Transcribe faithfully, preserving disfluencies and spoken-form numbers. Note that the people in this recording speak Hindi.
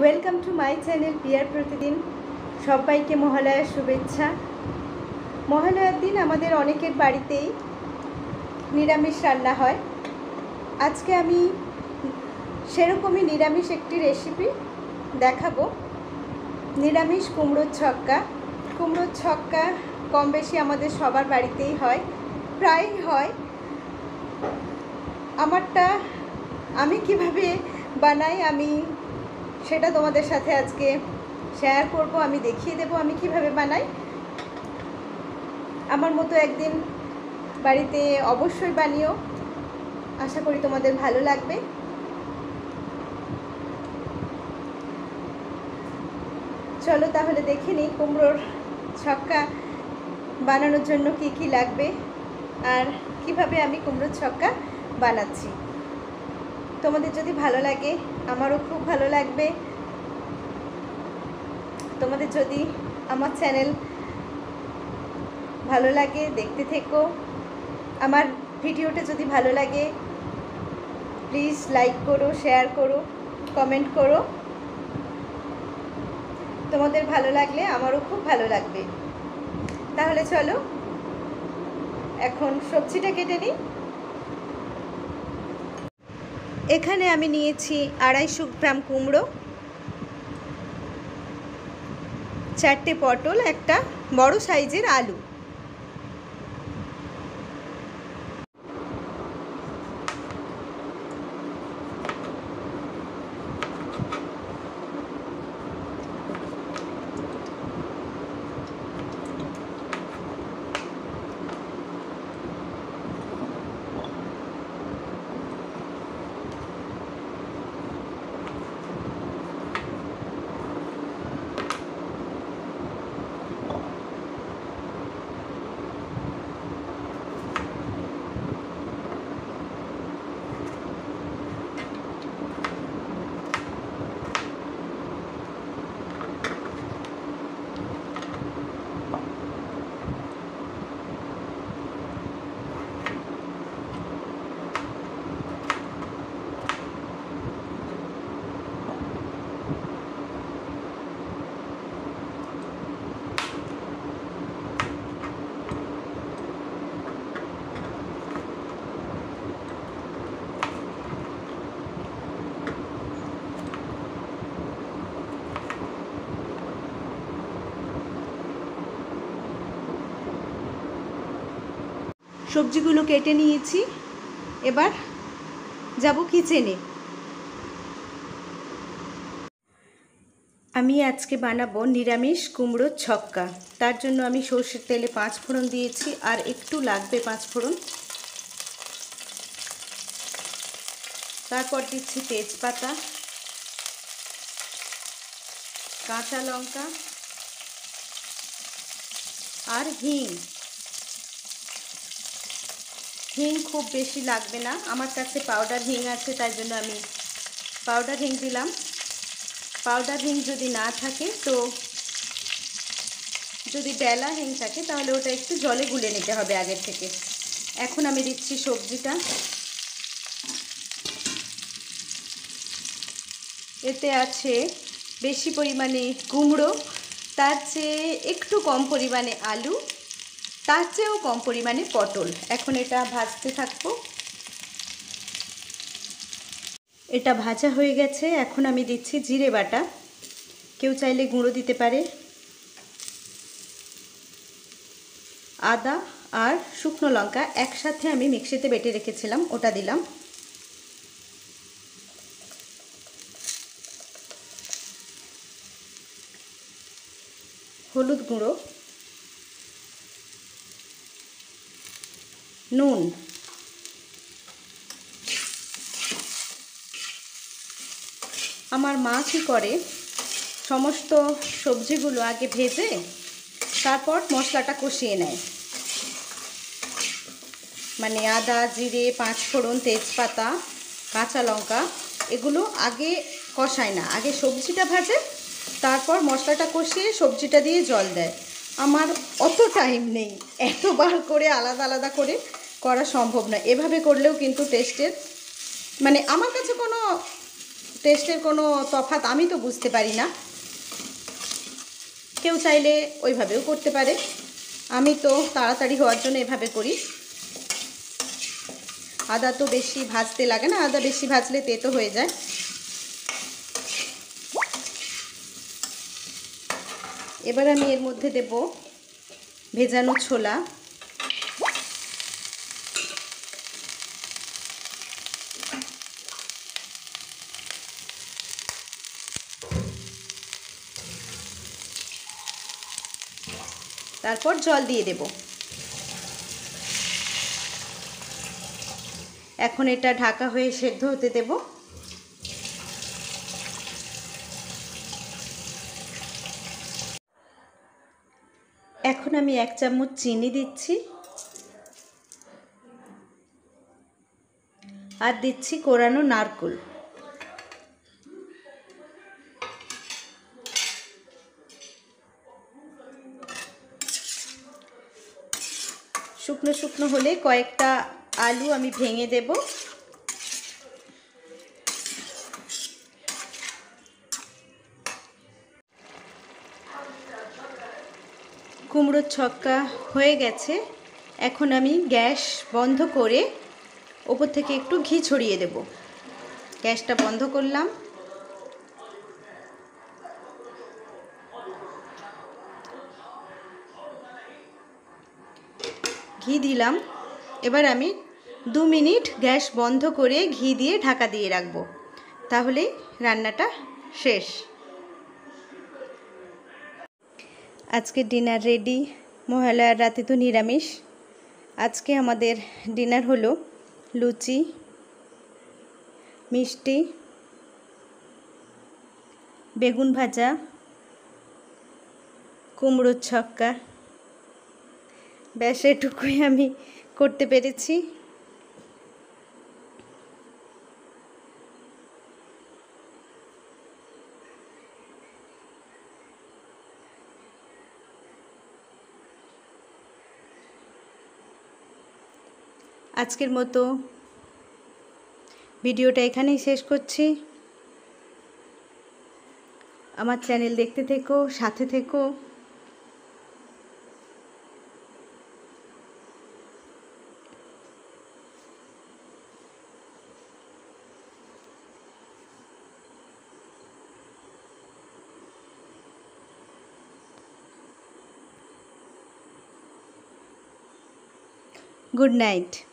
वेलकम टू माई चैनल पियार प्रतिदिन। सबाइके महालयार शुभेच्छा। महालयार दिन आमादेर अनेकेर बाड़ीतेई निरामिष रान्ना हय। आजके आमी सेरकमई निरामिष एकटी रेसिपि देखाबो, निरामिष कुमड़ोर छक्का। कुमड़ोर छक्का कम बेशी आमादेर सबार बाड़ीतेई हय, प्राय हय। आमारटा आमी किभाबे बानाई आमी सेटा तुम्हारे साथे आज के शेयर करब। आमी देखिए देव आमी किभाबे बनाई। आमार मतो एकदिन बाड़ीते अवश्य बानियो, आशा करी तुम्हारे भालो लागबे। चलो ताहले देखे नि कुमड़ोर छक्का बानानोर जोन्नो की की लागबे आर किभाबे आमी कुमड़ोर छक्का बानाच्छि। तुम्हादेर जदि भालो लागे आमारो खूब भालो लागबे। तुम्हादेर जदि आमार चैनल भालो लागे देखते थेको। आमार भिडियोटा जदि भालो लागे प्लिज लाइक करो, शेयर करो, कमेंट करो। तुम्हादेर भालो लागले आमारो खूब भालो लागबे। ताहले चलो एखन सब्जिटा केटे नि। एखाने आमी नियेछि आढ़ाईशो ग्राम कुमड़ो, चारटे पटल, एक बड़ो साइजेर आलू। सब्जीगुलो केटे नियेछि, एबार जाबो किचेने। आमी आज के बानाबो निरामिष कुमड़ो छक्का। तार जोन्नो आमी सर्षेर तेले पाँच फोड़न दियेछि आर एकटू लागबे पाँच फोड़न। तारपर दिच्छी तेजपाता, काँचा लंका आर हिंग। हिंग खूब बेशी लागबे ना, आमार काछे पाउडार हिंग आछे तार जोन्नो आमी पाउडार हिंग दिलाम। पाउडार हिंग जोदि ना थाके तो जोदि बेला हिंग थाके ताहले ओटा एकटु जले गुले निते होबे आगे थेके। एखन आमी दिच्छि सब्जिटा। एते आछे बेशी परिमाणे कुमड़ो, तार चेये एकटु कम परिमाणे आलू, तार चेयेओ कम परिमाणे पटल। एखन एटा भाजते थाकबो। एटा भाजा हये गेछे। एखन आमी दिच्छी जिरे बाटा, केउ चाइले गुँड़ो दिते पारे, आदा आर शुकनो लंका एकसाथे आमी मिक्सिते बेटे रेखेछिलाम ओटा दिलाम। हलुद गुँड़ो, নুন, আমার মা কি করে সমস্ত সবজিগুলো আগে ভেজে তারপর মশলাটা কষিয়ে নেয়। মানে আদা, জিরে, পাঁচ ফোড়ন, তেজপাতা, কাঁচা লঙ্কা এগুলো আগে কষায় না, আগে সবজিটা ভাজে তারপর মশলাটা কষিয়ে সবজিটা দিয়ে জল দেয়। আমার অত টাইম নেই, এতবার করে আলাদা আলাদা করে করা সম্ভব না। এভাবে করলেও কিন্তু টেস্টের মানে আমার কাছে কোনো টেস্টের কোনো তফাৎ আমি তো বুঝতে পারি না। কেউ চাইলে ওইভাবেও করতে পারে, আমি তো তাড়াতাড়ি হওয়ার জন্য এভাবে করি। আদা তো বেশি ভাজতে লাগে না, আদা বেশি ভাজলে তেতো হয়ে যায়। এবার আমি এর মধ্যে দেব ভেজানো ছোলা। তারপর জল দিয়ে দেব। এখন এটা ঢাকা হয়ে সেদ্ধ হতে দেব। এখন আমি এক চামচ চিনি দিচ্ছি আর দিচ্ছি কোরানো নারকেল। শুকনো শুকনো হলে কয়েকটা আলু আমি ভেঙে দেব। কুমড়োর ছক্কা হয়ে গেছে। এখন আমি গ্যাস বন্ধ করে ওপর থেকে একটু ঘি ছড়িয়ে দেব। গ্যাসটা বন্ধ করলাম। ঘি দিলাম। এবার আমি দু মিনিট গ্যাস বন্ধ করে ঘি দিয়ে ঢাকা দিয়ে রাখব, তাহলে রান্নাটা শেষ। আজকে ডিনার রেডি। মহালয়ার রাতে তো নিরামিষ। আজকে আমাদের ডিনার হলো লুচি, মিষ্টি, বেগুন ভাজা, কুমড়োর ছক্কা। ব্যাস এটুকুই আমি করতে পেরেছি। আজকের মতো ভিডিওটা এখানেই শেষ করছি। আমার চ্যানেল দেখতে থেকো, সাথে থেকো। Good night.